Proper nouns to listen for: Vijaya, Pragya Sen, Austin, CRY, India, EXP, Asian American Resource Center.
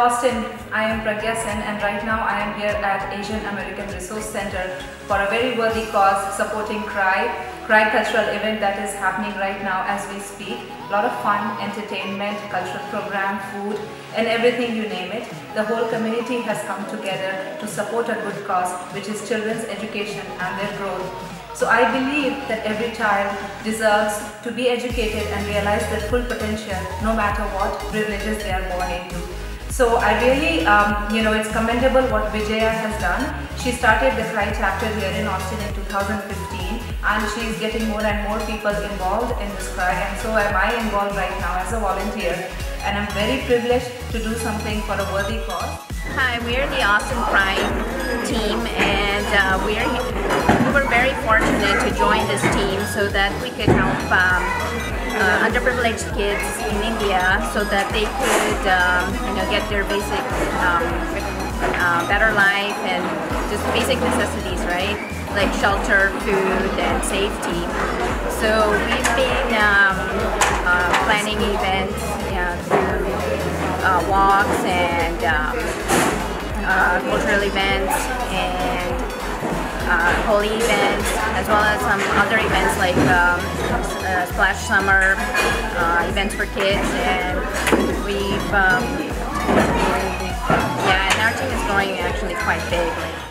Hello Austin, I am Pragya Sen and right now I am here at Asian American Resource Center for a very worthy cause supporting CRY cultural event that is happening right now as we speak. A lot of fun, entertainment, cultural program, food and everything you name it. The whole community has come together to support a good cause, which is children's education and their growth. So I believe that every child deserves to be educated and realize their full potential, no matter what privileges they are born into. So I really, it's commendable what Vijaya has done. She started the CRY chapter here in Austin in 2015 and she is getting more and more people involved in this CRY, and so am I involved right now as a volunteer, and I'm very privileged to do something for a worthy cause. Hi, we are the Austin CRY team and we were very fortunate to join this team so that we could help underprivileged kids in India so that they could get their basic better life and just basic necessities, right? Like shelter, food and safety. So we've been planning events through walks and cultural events and holy events, as well as some other events like Splash Summer events for kids, and we've and our team is growing actually quite big.